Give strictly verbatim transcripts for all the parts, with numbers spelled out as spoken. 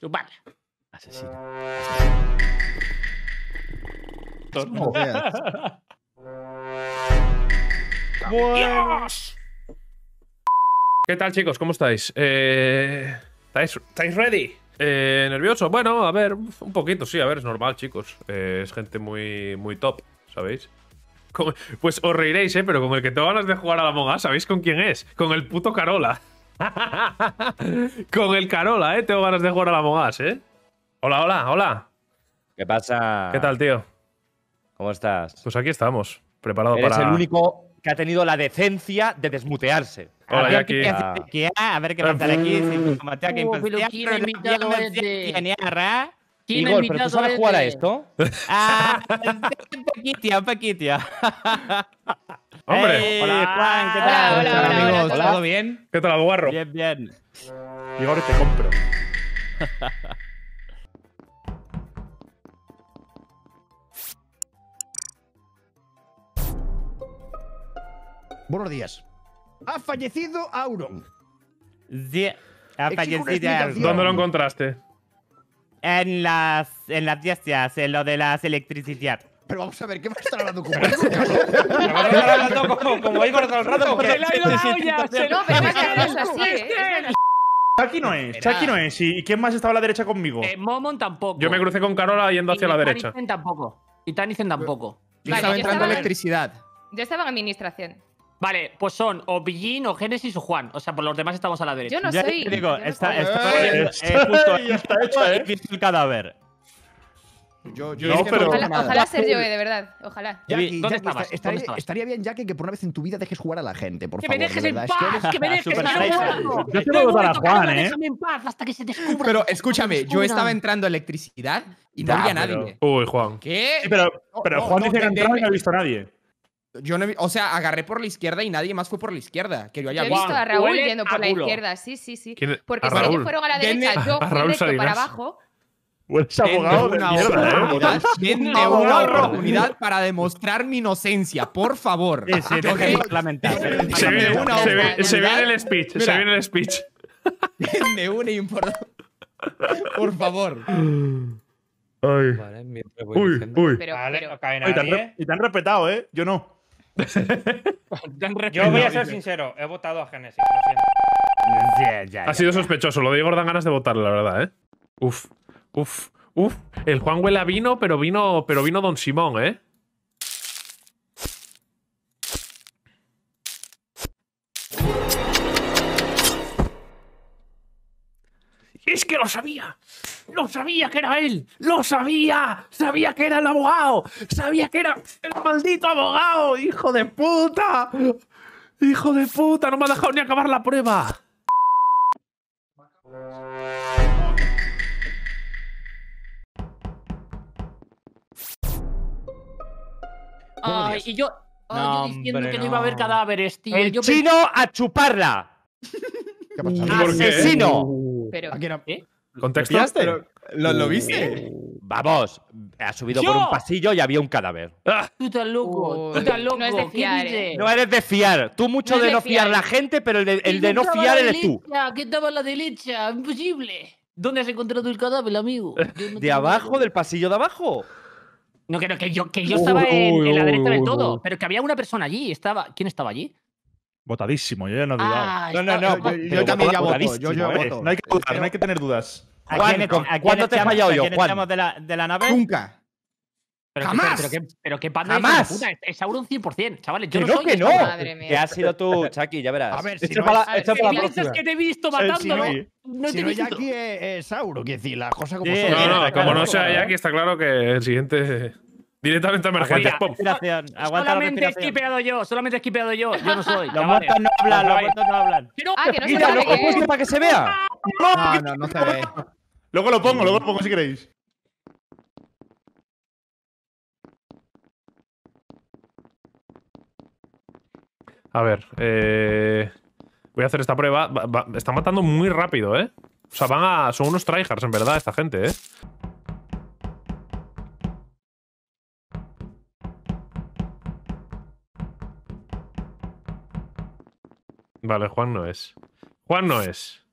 Chupala. Asesino. Torno. ¡Dios! ¿Qué tal, chicos? ¿Cómo estáis? Eh, ¿estáis, ¿estáis ready? Eh, ¿Nervioso? Bueno, a ver, un poquito, sí, a ver, es normal, chicos. Eh, es gente muy, muy top, ¿sabéis? Con, pues os reiréis, ¿eh? Pero con el que tengo ganas de jugar a la Among Us, ¿sabéis con quién es? Con el puto Carola. Con el Carola, ¿eh? Tengo ganas de jugar a la Among Us, ¿eh? Hola, hola, hola. ¿Qué pasa? ¿Qué tal, tío? ¿Cómo estás? Pues aquí estamos, preparado para… Eres el único que ha tenido la decencia de desmutearse. Hola, Jackie. A ver qué pasa aquí. ¿Quién ha invitado a este? ¿Quién ha invitado a ¿Tú sabes jugar a esto? Ah, un poquitia, un poquitia. Hombre. Hola, Juan, ¿qué tal? Hola, hola, ¿todo bien? ¿Qué tal, guarro? Bien, bien. Y ahora te compro. Buenos días. Ha fallecido Auron. Sí, ha fallecido Auron. ¿Dónde lo encontraste? En las en las fiestas, en lo de las electricidad. Pero vamos a ver, ¿qué va a estar hablando con él? Como ahí con todo el rato. ¡Se le ha ido la olla! ¡Se lo ha Chaki no es, Chaki no es. ¿Y quién más estaba a la derecha conmigo? Momon tampoco. Yo me crucé con Carola yendo hacia la derecha. Y Tanizen tampoco. Y Tanizen tampoco. Y estaba entrando electricidad. Yo estaba en administración. Vale, pues son o Billín, o Génesis, o Juan. O sea, por los demás estamos a la derecha. Yo no soy. Te digo, está hecho, ¿eh? El cadáver. Yo, yo no, pero… Ojalá, ojalá ser yo, de verdad. Ojalá. Jackie, ¿dónde estabas? Estaría, estaría bien, Jackie, que por una vez en tu vida dejes jugar a la gente, por favor. ¡Que me dejes de en paz! Es que, ¡que me dejes! ¡No! Yo te voy a Juan, ¿eh? ¡Déjame en paz hasta que se descubra! Pero escúchame, yo estaba entrando a electricidad y no había nadie. Uy, Juan. ¿Qué? Pero Juan dice que ha entrado y no ha visto a nadie. Yo no he, o sea, agarré por la izquierda y nadie más fue por la izquierda. Que yo haya yo he visto a Raúl yendo por la izquierda, sí, sí, sí. Porque si ellos fueron a la derecha, yo fui recto para abajo. Hueles abogado de mierda, ¿eh? Una oportunidad para demostrar mi inocencia, por favor. Se viene el speech, se viene el speech. Denme una importante. Por favor. Ay. Vale, uy, uy. Pero, vale, pero, pero, ay, te han, y te han respetado, ¿eh? Yo no. Yo voy a ser sincero, he votado a Génesis, lo siento. Yeah, yeah, ha sido yeah, sospechoso, yeah. Lo digo, dan ganas de votarle, la verdad, ¿eh? Uf, uf, uf. El Juan huele a vino, pero vino, pero vino don Simón, ¿eh? ¡Es que lo sabía! ¡Lo sabía que era él! ¡Lo sabía! ¡Sabía que era el abogado! ¡Sabía que era el maldito abogado! ¡Hijo de puta! ¡Hijo de puta! ¡No me ha dejado ni acabar la prueba! Ay, y yo… Ay, no, yo diciendo hombre, que no iba a haber cadáveres, tío. ¡El yo chino me... a chuparla! ¿Qué ha pasado? ¡Asesino! Pero, ¿eh? ¿Contextaste? ¿Lo, lo, ¿Lo viste? Vamos, ha subido ¿Yo? por un pasillo y había un cadáver. ¡Ah! Tú estás loco, tú estás loco. No, es de fiar, ¿eh? No eres de fiar. Tú mucho no de no fiar, fiar la gente, pero el de, el de no fiar eres tú. ¿Qué estaba a la derecha? Imposible. ¿Dónde has encontrado el cadáver, amigo? No ¿De abajo? Miedo. ¿Del pasillo de abajo? No, que, no, que yo, que yo estaba en, en la derecha del todo, pero que había una persona allí. Estaba, ¿quién estaba allí? Votadísimo, yo ya no he dudado. Ah, no, no, no. Yo, yo también ya voto. Yo, yo eh. voto. No hay que dudar, no hay que tener dudas. Juan, ¿cuándo te he fallado yo, Juan? De la, de la nave? Nunca. Pero ¡jamás! Que, pero, que, pero que panda ¡jamás! Es, puta, es Auron cien por cien, chavales. Yo que no, no soy… ¡Que no! Madre mía. Que has sido tú, Chaki, ya verás. A ver, si esto no es… Para, esto para la próxima. Que te he visto matándolo. Si no, si no, Jackie es Auron, quiero decir, las cosas como son. No, no, como no sea Jackie, está claro que el siguiente… Directamente emergente. Solamente he esquipeado yo, solamente he esquipeado yo. Yo no soy. Los muertos no hablan, los muertos no hablan. Ah, que no se ve. ¿Lo pongo para que se vea? No, no, no se ve. Luego lo pongo, luego lo pongo si queréis. A ver, eh, voy a hacer esta prueba. Va, va, está matando muy rápido, ¿eh? O sea, van a… Son unos tryhards, en verdad, esta gente, ¿eh? Vale, Juan no es. Juan no es.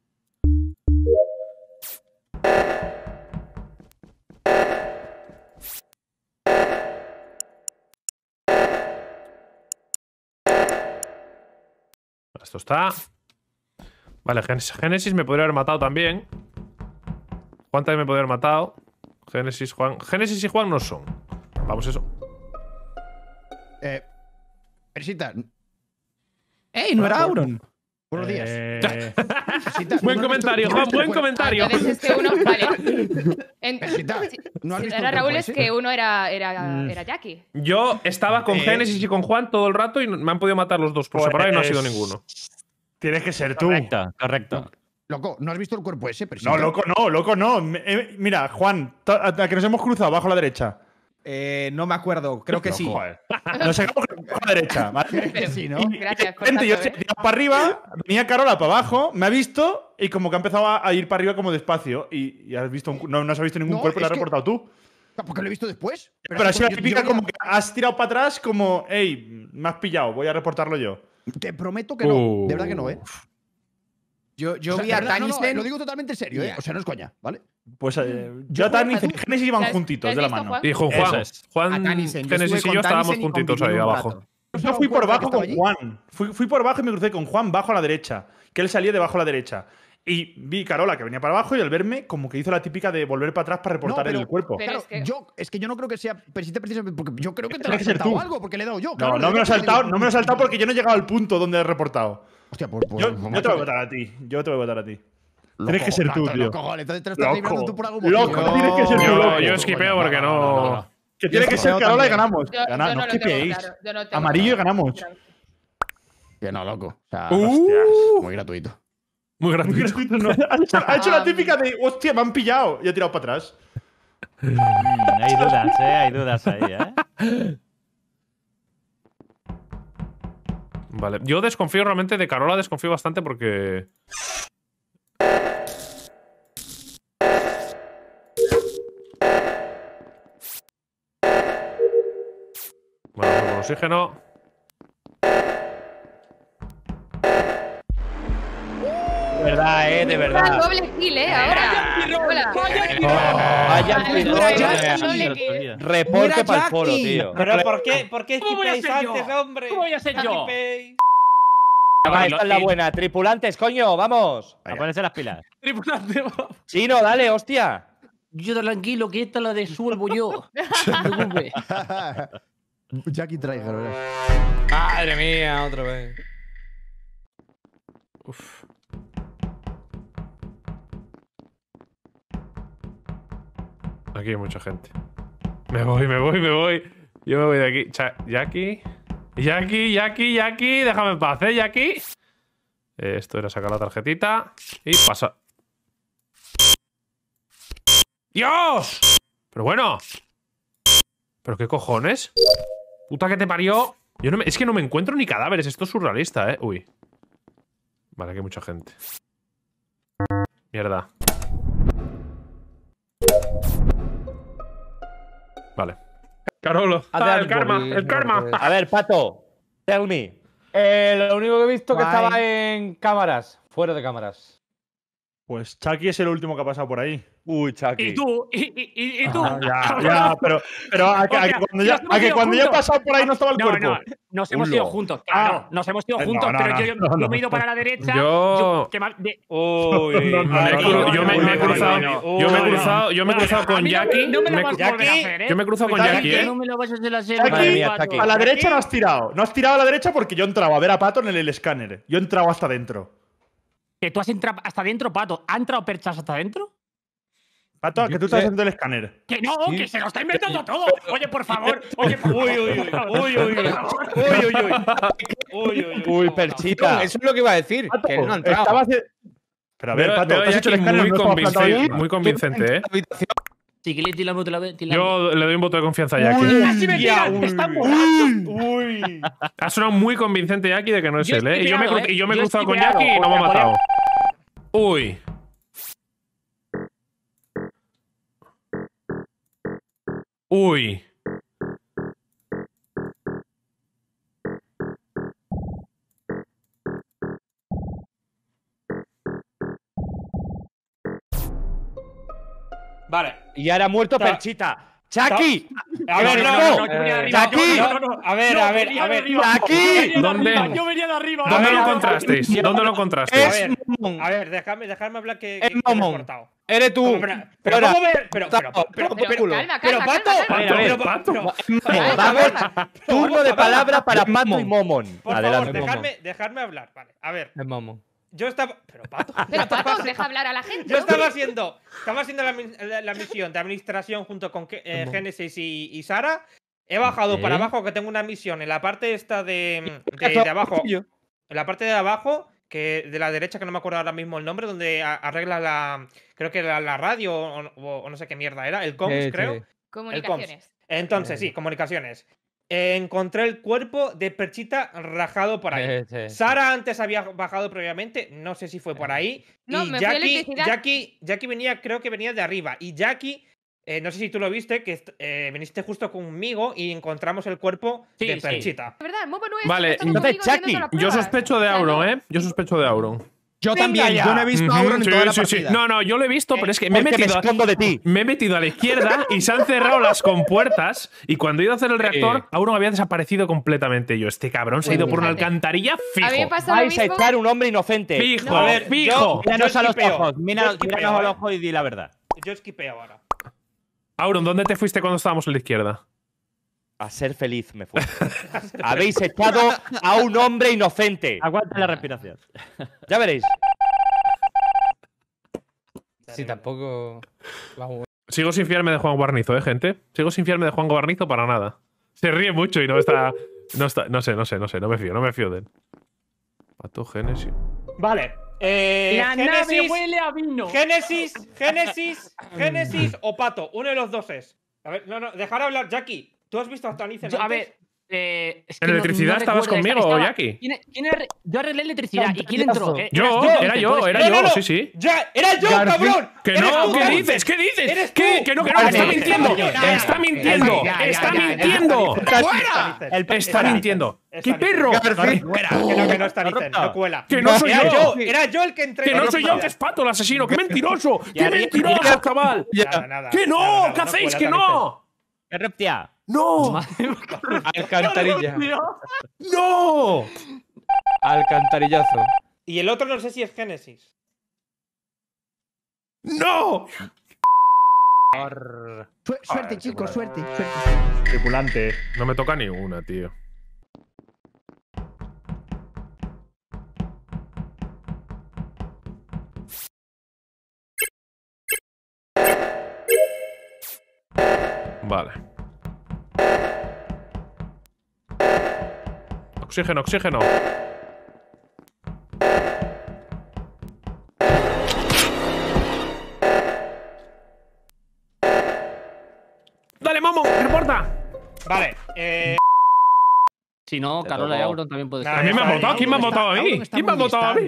Esto está. Vale, Génesis me podría haber matado también. Juan también me podría haber matado. Génesis, Juan. Génesis y Juan no son. Vamos, eso. Eh. Perchita. ¡Ey! No era Auron. Buenos días. Eh... buen comentario, Juan, buen comentario. Es que uno, vale. En... no si era Raúl es que uno era, era, era Jackie. Yo estaba con eh... Génesis y con Juan todo el rato y me han podido matar los dos. Por pues separado es... y no ha sido ninguno. Tienes que ser tú. Correcto, correcto. Loco, ¿no has visto el cuerpo ese? Pero no, loco, no, loco, no. Eh, mira, Juan, a que nos hemos cruzado abajo a la derecha. Eh, no me acuerdo, creo que loco, sí. Joder. Nos sacamos a la derecha, ¿vale? Pero, sí, ¿no? Y, gracias. Y tanto, yo ¿eh? para arriba, venía Carola para abajo, me ha visto y como que ha empezado a ir para arriba como despacio. Y, y has visto un, no, no has visto ningún no, cuerpo, lo has que... reportado tú. Porque lo he visto después. Pero, pero así la típica yo... como que has tirado para atrás como, hey, me has pillado, voy a reportarlo yo. Te prometo que no, uh. de verdad que no, ¿eh? Yo, yo o sea, vi a Tanizen. No, no, lo digo totalmente en serio, ¿eh? O sea, no es coña, ¿vale? Pues eh, yo a Tanizen y Génesis iban juntitos de la mano. Juan? Y con Juan. Es. Juan, Génesis y yo Tanizen estábamos juntitos ahí abajo. Yo fui por bajo con Juan. Fui, fui por bajo y me crucé con Juan bajo a la derecha. Que él salía debajo a la derecha. Y vi a Carola que venía para abajo y al verme, como que hizo la típica de volver para atrás para reportar no, pero, el cuerpo. Pero claro, es, que... Yo, es que yo no creo que sea persiste precisamente porque yo creo que te lo has saltado algo, porque le he dado yo. No, no me lo he saltado, no me lo he saltado porque yo no he llegado al punto donde he reportado. Hostia, por, por, yo, yo te voy a votar a ti. Yo te voy a votar a ti. Loco, tienes que ser tú, tío. Loco, vale, entonces te lo estás librando tú por algún motivo. Loco, no, tienes que ser tú, loco. Yo esquipeo porque no. no, no, no. Que tiene que ser Carola y ganamos. Yo, ganamos. Yo no, no esquipeéis. Claro, yo no amarillo y ganamos. Que no, loco. O sea, uh, hostias, muy gratuito. Muy gratuito. Muy gratuito no. ha, hecho, ha hecho la típica de, hostia, me han pillado. Y ha tirado para atrás. Hay dudas, eh. Hay dudas ahí, eh. Vale, yo desconfío realmente de Carola, desconfío bastante porque… Bueno, con oxígeno… De verdad, eh, de verdad. Vaya doble kill, eh, ahora. Vaya doble reporte para el foro, tío. Pero ¿por qué? ¿Por qué esquipéis antes, hombre? ¿Cómo voy a ser yo? Esta es la buena. Tripulantes, coño, vamos. A ponerse las pilas. Tripulantes, vamos. Chino, dale, hostia. Yo tranquilo, que esta la desuelvo yo. No te preocupes. Jackie Traiger, ¿verdad? Madre mía, otra vez. Uff. Aquí hay mucha gente. Me voy, me voy, me voy. Yo me voy de aquí. Cha Jackie. Jackie, Jackie, Jackie. Déjame en paz, ¿eh, Jackie? Esto era sacar la tarjetita. Y pasa. ¡Dios! Pero bueno. ¿Pero qué cojones? Puta que te parió. Yo no me... Es que no me encuentro ni cadáveres. Esto es surrealista, ¿eh? Uy. Vale, aquí hay mucha gente. Mierda. Vale. Carolo. Ah, el karma, el karma. A ver, Pato. Tell me. Eh, lo único que he visto que estaba en cámaras. Fuera de cámaras. Pues Chucky es el último que ha pasado por ahí. Uy, Chucky. Y tú, y, y, y tú. Ah, ya, ya, pero, pero a, a, a, a que cuando ya, a que cuando ya he pasado por ahí no estaba el cuerpo. No, no, nos hemos ido juntos, claro. Nos hemos ido juntos, no, no, pero yo, no, no, yo me he ido para la derecha. Yo, yo que mal, de... Uy, no, no, no, yo me he cruzado, yo me he cruzado, yo me he cruzado con Jackie. No me lo vas a hacer, ¿eh? Yo me he cruzado con Jackie. No me lo vas a hacer hacer. A la derecha no has tirado, no has tirado a la derecha porque yo entraba a ver a Pato en el escáner. Yo entraba hasta dentro. Que tú has entrado hasta dentro, Pato. ¿Ha entrado Perchas hasta dentro? Pato, que tú estás haciendo el escáner. Que no, que se lo está inventando todo. Oye, por favor. Oye, por favor. Uy, uy, uy. Uy, uy, uy. Uy, uy, uy. Uy, Perchita. Eso es lo que iba a decir. Que no ha entrado. Pero a ver, Pato, has hecho el escáner muy convincente, ¿eh? Si quieres, tiramos otra vez. Yo le doy un voto de confianza a Jackie. Uy. Ha sonado muy convincente Jackie de que no es él, ¿eh? Y yo me he cruzado con Jackie y no me ha matado. Uy. Uy. Vale. Y ahora ha muerto Perchita. ¡Chaki! A ver, no, ¡Chaki! A ver, a ver, a ver. ¡Chaki! Yo venía de arriba. ¿Dónde lo encontrasteis? ¿Dónde lo encontrasteis? A ver, déjame, déjame hablar que he cortado. Eres tú. Pero ¿cómo ver? Pero, pero, pero, pero, pero, Pato. Pero, Pato. A ver, turno de palabra para Pato y Momon. Por favor, dejadme hablar, vale. A ver. Es Momon. Yo estaba. Pero Pato. Pero Pato, deja hablar a la gente. Yo estaba haciendo. Estaba haciendo la, la, la misión de administración junto con eh, Génesis y, y Sara. He bajado ¿Eh? para abajo, que tengo una misión en la parte esta de, de, de abajo. En la parte de abajo, que de la derecha, que no me acuerdo ahora mismo el nombre, donde arregla la. Creo que la, la radio o, o, o no sé qué mierda era. El comms, sí, creo. Sí. Comunicaciones. El comms. Entonces, sí, comunicaciones. Eh, encontré el cuerpo de Perchita rajado por ahí. Sí, sí, sí. Sara antes había bajado previamente, no sé si fue por ahí. No, y me Jackie, Jackie, Jackie venía, creo que venía de arriba. Y Jackie, eh, no sé si tú lo viste, que eh, viniste justo conmigo y encontramos el cuerpo sí, de Perchita. Sí. ¿Verdad? Momo no es, vale, entonces Jackie, yo sospecho de Auron, ¿eh? Yo sospecho de Auron. Yo también, yo no he visto a Auron en toda la partida. No, no, yo lo he visto, pero es que me he metido de ti. Me he metido a la izquierda y se han cerrado las compuertas. Y cuando he ido a hacer el reactor, Auron había desaparecido completamente. Yo, este cabrón se ha ido por una alcantarilla fijo. Vais a echar un hombre inocente. Fijo, fijo. Míranos a los ojos, míranos a los ojos y di la verdad. Yo esquipeo ahora. Auron, ¿dónde te fuiste cuando estábamos a la izquierda? A ser feliz me fue. Habéis echado a un hombre inocente. Aguanta la respiración. Ya veréis. Sí, tampoco… Sigo sin fiarme de Juan Guarnizo, ¿eh, gente? Sigo sin fiarme de Juan Guarnizo para nada. Se ríe mucho y no está… No, está... no sé, no sé, no sé. No me fío, no me fío de él. Pato Génesis. Vale. Eh, la Génesis, nave huele a vino. Génesis, Génesis, Génesis o Pato. Uno de los dos es. A ver, no, no. Dejar hablar, Jackie. ¿Tú has visto a Tanizen antes? A ver, eh, es que ¿en electricidad no, no estabas conmigo, estaba, Jackie? ¿Quién, quién arre... Yo arreglé electricidad. ¿Y quién entró? ¿E yo, yo, era yo, era no, yo, no, sí, sí. Ya, ¡era yo, García, cabrón! ¡Que no! ¿Qué dices? ¿Qué dices? ¿Qué? ¡Que no, que no! Vale, ¡está mintiendo! ¡Está mintiendo! ¡Está mintiendo! ¡Fuera! ¡Está mintiendo! ¡Qué perro! ¡Que no, que no está Tanizen! ¡No cuela! ¡Que no soy yo! ¡Era yo el que entré! ¡Que no soy yo, que es Pato el asesino! ¡Qué mentiroso! ¡Qué mentiroso, cabal! ¡Que no! ¿Qué hacéis? ¡Que no! ¡Que reptia! ¡No! Alcantarilla. ¡No! Alcantarillazo. Y el otro no sé si es Génesis. ¡No! Arr. Suerte, chicos, suerte, suerte. Tripulante. No me toca ni una, tío. Vale. Oxígeno, oxígeno. ¡Dale, Momo! ¡Reporta! Vale, eh… Si no, Carola y Auron también puede ser. ¿A mí me han votado? ¿Quién me ha votado a mí? ¿Quién me ha votado a mí?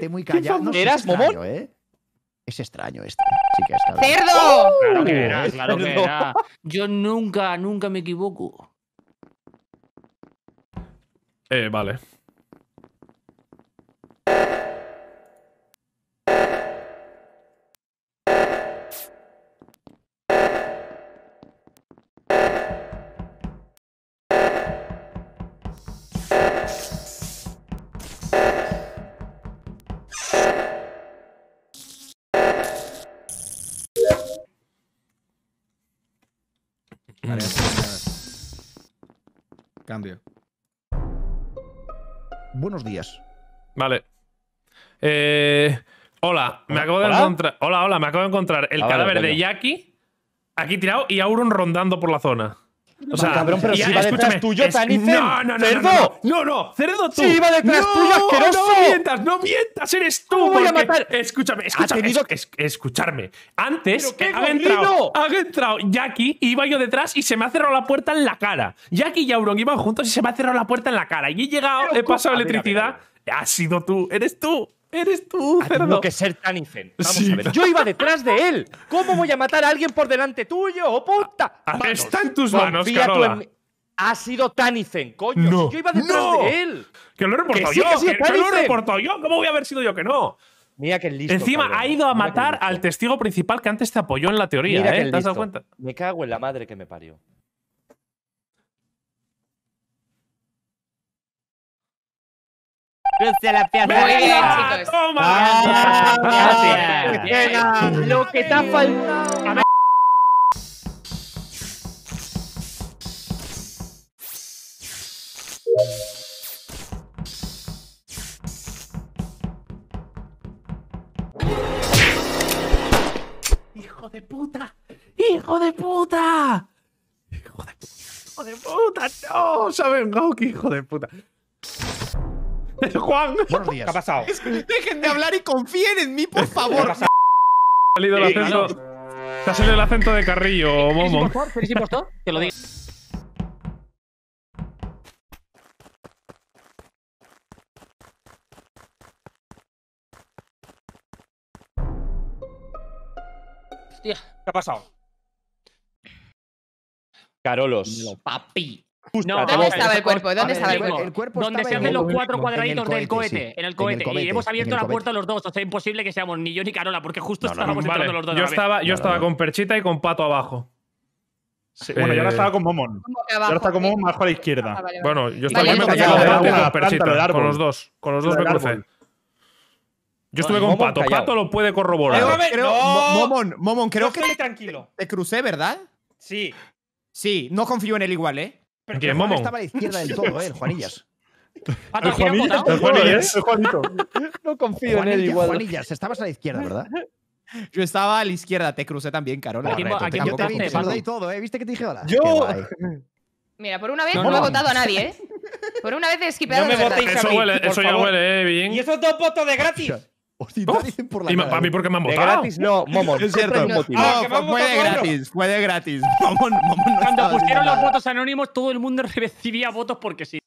¿Eras Momón? ¿Eh? Es extraño esto. Sí que está bien. ¡Cerdo! Claro que era, claro que era. Yo nunca, nunca me equivoco. Eh, vale. Cambio. Buenos días. Vale. Eh, hola, me acabo de ¿Hola? encontrar. Hola, hola, me acabo de encontrar el ah, cadáver vale, de Jackie aquí tirado y Auron rondando por la zona. O sea, cabrón, pero ya, si iba detrás tuyo, es... Tanizen. No, no, no, cerdo. No, no, no, cerdo tú. Si iba detrás no, tuyo, asqueroso. No mientas, no mientas, eres tú. ¿Cómo voy a matar? Escúchame, escúchame. Tenido... Es, es, escucharme. Antes, ha entrado, entrado Jackie, iba yo detrás y se me ha cerrado la puerta en la cara. Jackie y Auron iban juntos y se me ha cerrado la puerta en la cara. Y he llegado, pero, he pasado a electricidad. A ver, a ver. Ha sido tú, eres tú. Eres tú, cerdo. Tengo que ser Tanizen. Vamos sí. a ver. Yo iba detrás de él. ¿Cómo voy a matar a alguien por delante tuyo? ¡Oh, puta! Manos. Está en tus manos, Carola. Tu en... Ha sido Tanizen, coño. No. Yo iba detrás no. de él. Que lo he reportado que sí, yo. Que, sí, que, que lo he reportado yo. ¿Cómo voy a haber sido yo que no? Mira que listo. Encima cabrón. ha ido a matar al testigo principal que antes te apoyó en la teoría, Mira ¿eh? ¿Te has dado cuenta? Me cago en la madre que me parió. ¡Cruce la piazza! ¡Muy bien, chicos! ¡Toma! Ah, ah, yeah. ¡Lo que te ha faltado! ¡Hijo de puta! ¡Hijo de puta! ¡Hijo de puta! ¡Hijo de puta! ¡No! ¡Se ha vengado! ¡Qué hijo de puta! Juan, buenos días. ¿Qué ha pasado? Es que dejen de hablar y confíen en mí, por favor. ¿Te ha salido el acento? ¿Te ha salido el acento de Carrillo, Momon? ¿Eres impostor? Te lo digo. Hostia, ¿qué ha pasado? Carolos. Papi. No, ¿dónde estaba el cuerpo? ¿Dónde estaba el cuerpo? El cuerpo donde se hacen los cuatro cuadraditos del cohete, en el cohete. Y hemos abierto la puerta los dos. O sea, imposible que seamos ni yo ni Carola, porque justo estábamos entrando los dos. Yo estaba, yo estaba con Perchita y con Pato abajo. Bueno, yo ahora estaba con Momon. Yo ahora estaba con Momon más a la izquierda. Bueno, yo estaba con Pato y con Perchita. Con los dos. Con los dos me crucé. Yo estuve con Pato. Pato lo puede corroborar. Momon, Momon, creo que te crucé, ¿verdad? Sí. Sí, no confío en él igual, ¿eh? Pero que Momon estaba a la izquierda del todo, ¿eh? El Juanillas. ¿El Juanillas? ¿El Juanillas? ¿El Juanito? No confío en él igual. Juanillas, estabas a la izquierda, ¿verdad? Yo estaba a la izquierda, te crucé también, Carola. Aquí yo te vi, te saludé y todo, ¿eh? ¿Viste que te dije hola? Yo… Mira, por una vez no, no. no he votado a nadie, ¿eh? Por una vez he esquipeado a los demás. Eso huele, eso ya huele, ¿eh, Billín? ¿Y esos dos votos de gratis? A mí porque me han votado. De gratis no, Momon. Es cierto. No, fue de gratis, fue de gratis. Momon, Momon no Cuando pusieron los votos anónimos, todo el mundo recibía votos porque sí.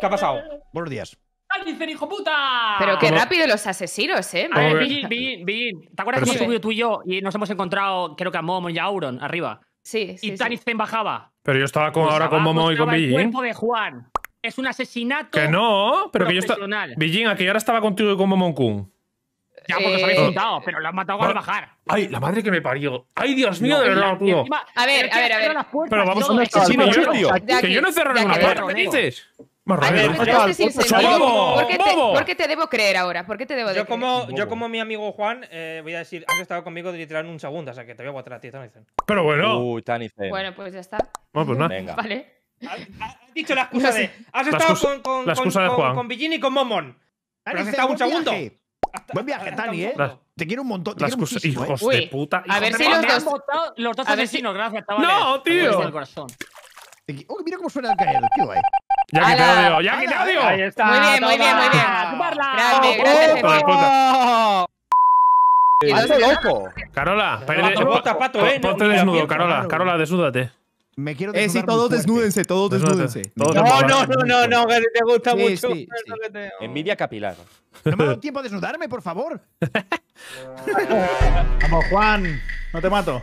¿Qué ha pasado? Buenos días. ¡Tanizen, hijo puta! Pero qué rápido los asesinos, ¿eh? A ver, Billín, Billín, Billín. ¿Te acuerdas que hemos subido tú y yo y nos hemos encontrado, creo que a Momon y a Auron, arriba? Sí, sí. Y Tanizen bajaba. Pero yo estaba con, pues ahora con Momon y con Billín. El cuerpo de Juan. Es un asesinato. Que no, pero que yo estaba. Billín, aquí ahora estaba contigo y con Momon Kun. Ya, porque eh... os habéis juntado, pero lo han matado al bajar. Ay, la madre que me parió. Ay, Dios mío, no, de verdad, tío. A ver, a ver, a ver. Pero vamos a un asesino, tío. Que yo no he cerrado una puerta, ¿qué dices? A ver, ¿Por, qué te, ¿Por qué te debo creer ahora? ¿Por qué te debo de yo creer? Como, yo como mi amigo Juan, eh, voy a decir, has estado conmigo literal en un segundo, o sea que te voy a aguantar a ti, Tanizen. Pero bueno. Uy, Tanizen. Bueno, pues ya está. Bueno, pues nada. Venga. Vale. Has ha dicho la excusa de… Has la estado excusa, con, con, con, con, con Villyn y con Momon. Pero has estado un segundo. Hasta, buen viaje, Tani, ¿eh? La, te quiero un montón. Te las cosas, hijos Uy, de puta. A ver si los dos… Los dos asesinos, gracias, chavales. No, tío. Oh, mira cómo suena el caer, tío, eh. Jackie, te odio, Jackie, te odio. Ahí está. Muy bien, muy bien, muy bien. Grande, grande. ¡Oh, ¡Hazte loco! Carola, ponte desnudo, Carola. Carola, desnúdate. Me quiero desnudar. Eh, sí, todos desnúdense, todos desnúdense. No, no, no, no, no, que te gusta mucho. Envidia capilar. No me ha dado tiempo a desnudarme, por favor. Vamos, Juan, no te mato.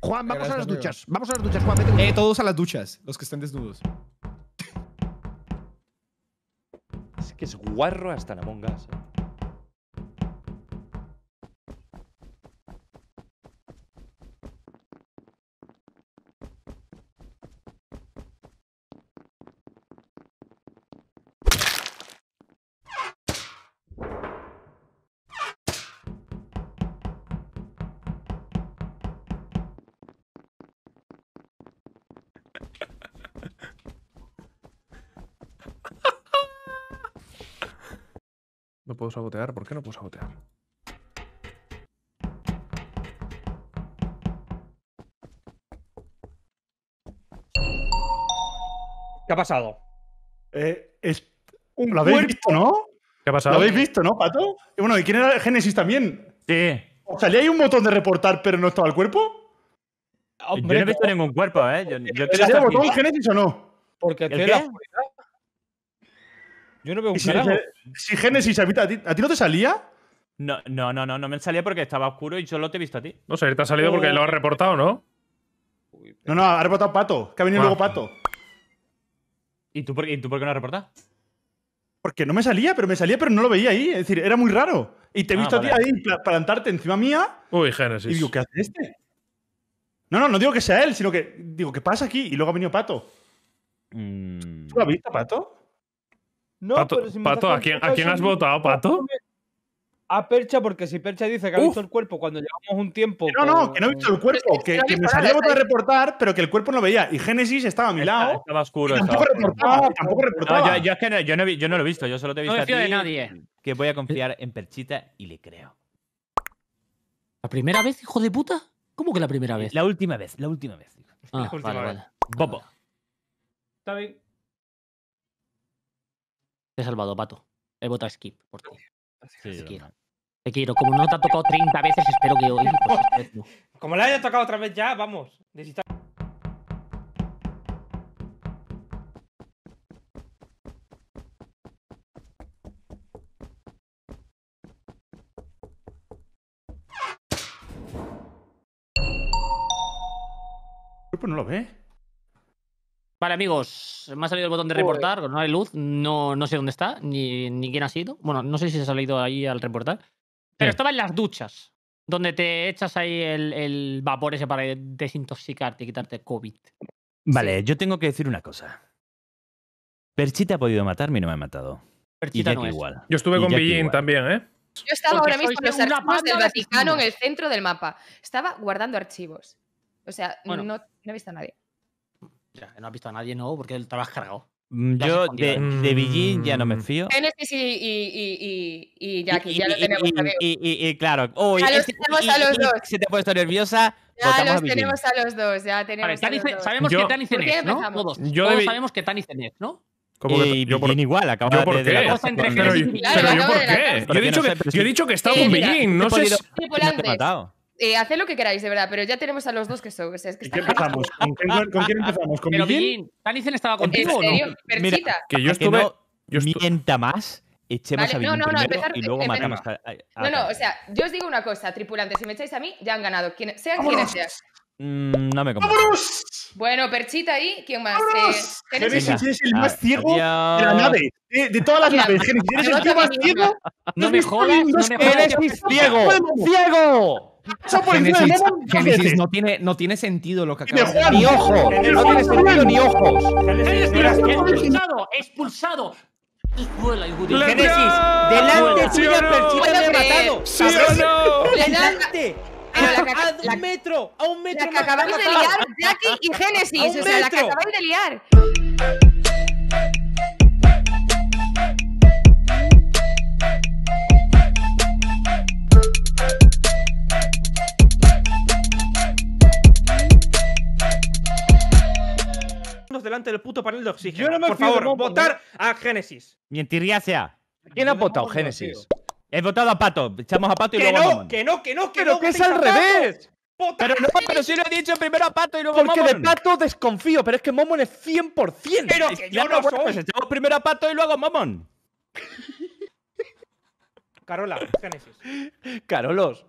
Juan, vamos a las duchas. Vamos a las duchas, Juan. Vete. Eh, todos a las duchas, los que estén desnudos. Es que es guarro hasta la mongas. ¿Eh? No puedo sabotear. ¿Por qué no puedo sabotear? ¿Qué ha pasado? Eh, es un ¿Lo habéis visto, ¿no? ¿Qué ha pasado? ¿Lo habéis visto, no, Pato? Bueno, ¿y quién era Génesis también? Sí. O sea, ¿le hay un botón de reportar, pero no estaba el cuerpo? Hombre, yo no he visto ningún cuerpo, ¿eh? Yo, yo ¿Pero el botón Génesis o no? Porque ¿El qué? Yo no veo un si, si Génesis habita a ti, ¿a ti no te salía? No, no, no, no, no me salía porque estaba oscuro y solo te he visto a ti. No sé, te ha salido porque lo has reportado, ¿no? No, no, ha reportado Pato, que ha venido ah. luego Pato. ¿Y tú, por, ¿Y tú por qué no has reportado? Porque no me salía, pero me salía, pero no lo veía ahí. Es decir, era muy raro. Y te he visto ah, vale. a ti ahí plantarte encima mía. Uy, Génesis. Y digo, ¿qué hace este? No, no, no digo que sea él, sino que digo, ¿qué pasa aquí? Y luego ha venido Pato. Mm. ¿Tú lo has visto, Pato? No, Pato, pero si me Pato ¿a quién, ¿a quién has votado, Pato? A Percha, porque si Percha dice que ha Uf. visto el cuerpo cuando llevamos un tiempo… No, no, con... que no he visto el cuerpo, que, que me salía a reportar, pero que el cuerpo no veía. Y Génesis estaba a mi lado. Estaba, estaba oscuro. Y tampoco, estaba reportaba, oscuro. tampoco reportaba, tampoco no, reportaba. Yo, yo, es que no, yo, no, yo no lo he visto, yo solo te he visto no a ti. No de nadie. Que voy a confiar en Perchita y le creo. ¿La primera vez, hijo de puta? ¿Cómo que la primera vez? La última vez, la última vez. Ah, la última vale, vez. vale. Bobo. Está bien. Te he salvado, Pato. He votado skip por ti. Sí, te quiero. Te quiero. Como no te ha tocado treinta veces, espero que hoy… Pues, no. Como le haya tocado otra vez ya, vamos. Necesita... Pues no lo ve. Vale, amigos, me ha salido el botón de reportar, no hay luz, no, no sé dónde está, ni, ni quién ha sido. Bueno, no sé si se ha salido ahí al reportar. Pero sí. Estaba en las duchas, donde te echas ahí el, el vapor ese para desintoxicarte y quitarte COVID. Vale, sí. Yo tengo que decir una cosa. Perchita ha podido matarme y no me ha matado. Perchita no es. Igual. Yo estuve y con Billín también, ¿eh? Yo estaba Porque ahora mismo en los archivos del Vaticano, en el centro del mapa. Estaba guardando archivos. O sea, bueno. no, no he visto a nadie. Ya, no has visto a nadie, no, porque él te lo has cargado. Yo de, de Billín ya no me fío. Génesis y, y, y, y, y Jackie, ya lo tenemos. Y, y, y, y claro, oh, ya los este, tenemos y, a los y, dos. Se te ha puesto nerviosa. Ya los a tenemos a los dos, ya tenemos. Vale, Tanizen, a los sabemos yo, que Tanizen es, ¿no? Todos, yo todos sabemos que Tanizen es, ¿no? Como que, y yo por, igual, acaba yo por de, de la cosa entre Pero, pero, pero yo por qué. Yo he dicho que, yo he dicho que he estado con Billín, no sé. Eh, haced lo que queráis, de verdad, pero ya tenemos a los dos que son. O sea, es que ¿Y qué empezamos? ¿Con, quién, ¿Con quién empezamos? ¿Con Billín? ¿Tanizen estaba contigo o no? ¿En serio? Perchita. Que yo estuve… No yo estuve... mienta más, echemos vale, a Billín no, no, no, primero empezar, y luego empezar, matamos a, a, a… No, no, o sea, yo os digo una cosa, tripulantes, si me echáis a mí, ya han ganado. Quien, sean quienes sean. Mm, no me convence. ¡Vámonos! Bueno, Perchita y… ¿Quién más? Eh, Génesis es el más ciego de la nave. De, de todas las naves, Génesis. ¿Eres el tío más ciego? No me jodas, no me jodas. ¡Eres ciego! ¡Ciego! Génesis, Génesis no, tiene, no tiene sentido lo que acabas de decir. Ni ojo. No tiene sentido ni ojos. Génesis, expulsado, expulsado. Génesis, delante tuya, Perchita me ha matado. ¡Sí o no! ¡Delante! A un metro, a un metro. La que acabáis de liar, Jackie y Génesis. O sea, la que acabáis de liar. Delante del puto panel de oxígeno. Yo no me Por favor, de votar a Génesis. Mentiría sea. ¿Quién ha votado Génesis? He votado a Pato. Echamos a Pato y luego no, a Momon. Que no, que no, que pero no. Pero que es al revés. Pero no, pero sí lo he dicho primero a Pato y luego Porque a Momon. Porque de Pato desconfío, pero es que Momon es cien por cien. Pero que yo no soy. Pues echamos primero a Pato y luego a Momon. Carola, Génesis. Carolos.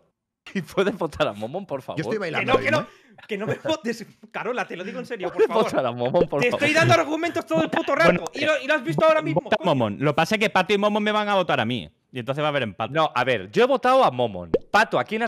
¿Y puedes votar a Momon, por favor? Yo estoy bailando. Que no, bien, que no. Que no me votes, Carola, te lo digo en serio, por favor. Votar a Momon, por te favor. Estoy dando argumentos todo el puto rato. Bueno, y, lo, y lo has visto ahora mismo. Vota a Momon. Lo que pasa es que Pato y Momon me van a votar a mí. Y entonces va a haber empate. No, a ver, yo he votado a Momon. Pato, ¿a quién has votado?